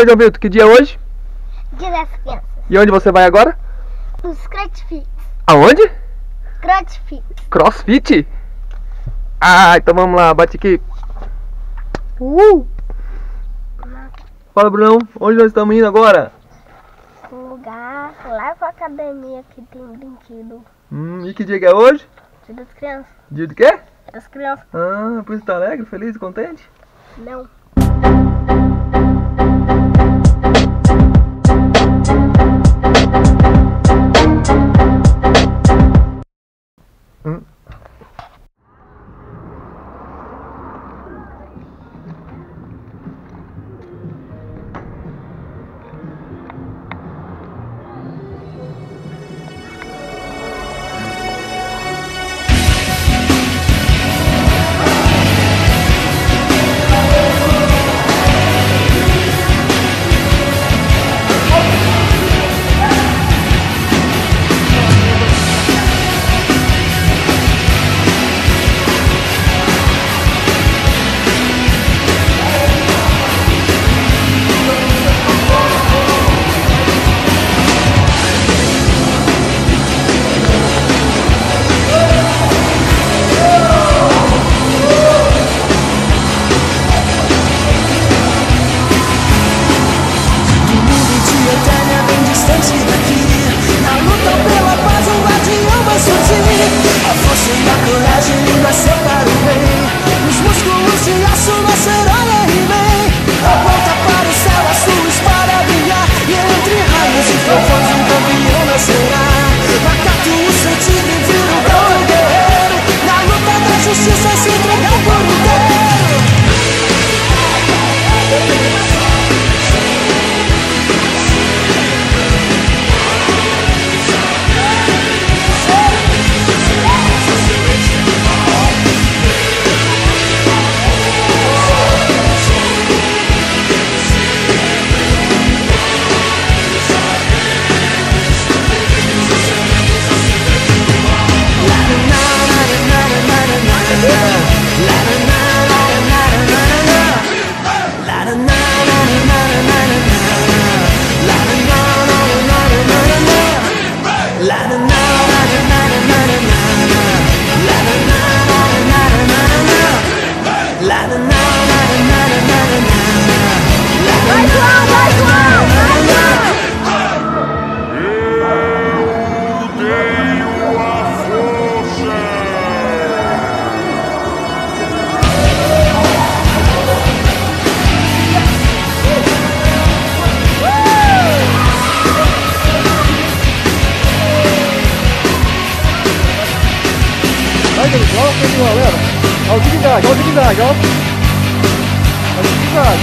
Oi, João Bilton, que dia é hoje? Dia das crianças. E onde você vai agora? Nos CrossFit. Aonde? CrossFit. CrossFit? Ah, então vamos lá, bate aqui. Fala, Brunão, onde nós estamos indo agora? Um lugar lá com a academia que tem brinquedo. E que dia que é hoje? Dia das crianças. Dia de quê? Das crianças. Ah, por isso tá alegre, feliz, contente? Não. Olha a dignidade, ó. Olha a dignidade.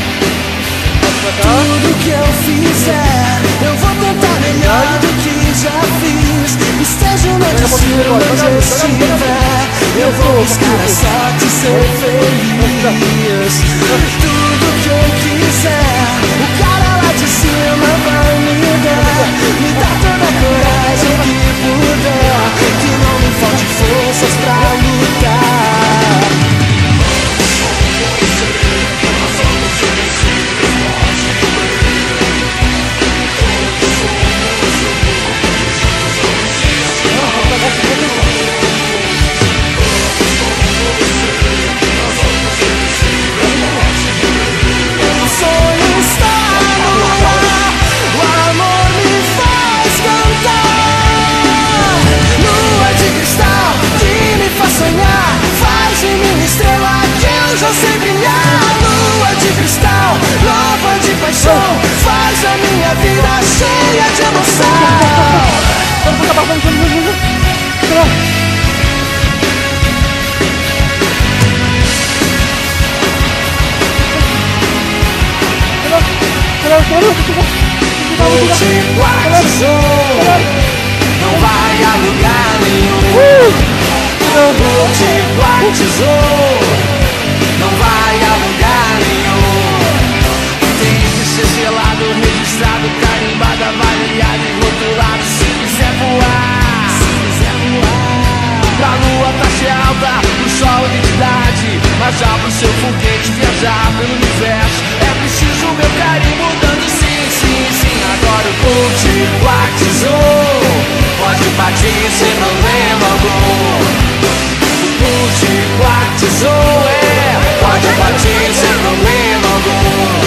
Tudo que eu fizer, eu vou tentar melhor do que já fiz. Esteja onde eu estiver, eu vou buscar a sorte e ser feliz. Tudo que eu quiser, o cara lá de cima vai me dar toda a coragem que puder, que não me falte forças pra lutar. Não vai a lugar nenhum. Não vai a lugar nenhum. Tem que ser selado, registrado, carimbado, avaliado e rotulado. Se quiser voar, pra lua taxa alta, pro sol identidade. Mas já pro seu foguete viajar pelo universo é preciso meu carinho mudando. Quando curte, batizou, pode bater, cê não leva gol. Curte, batizou, pode bater, cê não leva gol.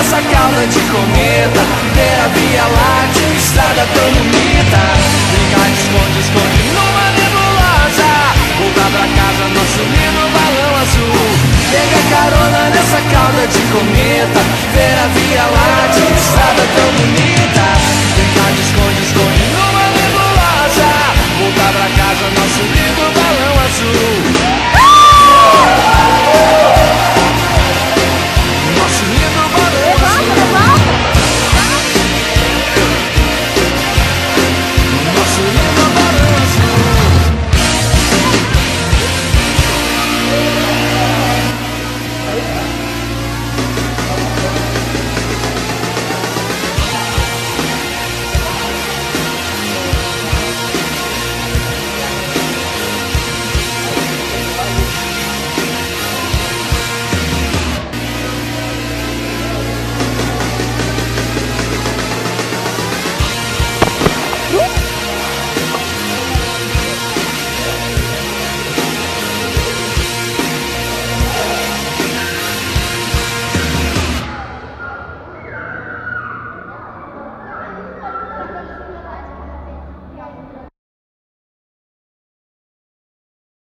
Essa calda de cometa, ver a Via Láctea, estrada tão bonita. Brincar de esconde, esconde numa nebulosa, voltar pra casa, nosso lindo balão azul. Pega carona nessa calda de cometa, ver a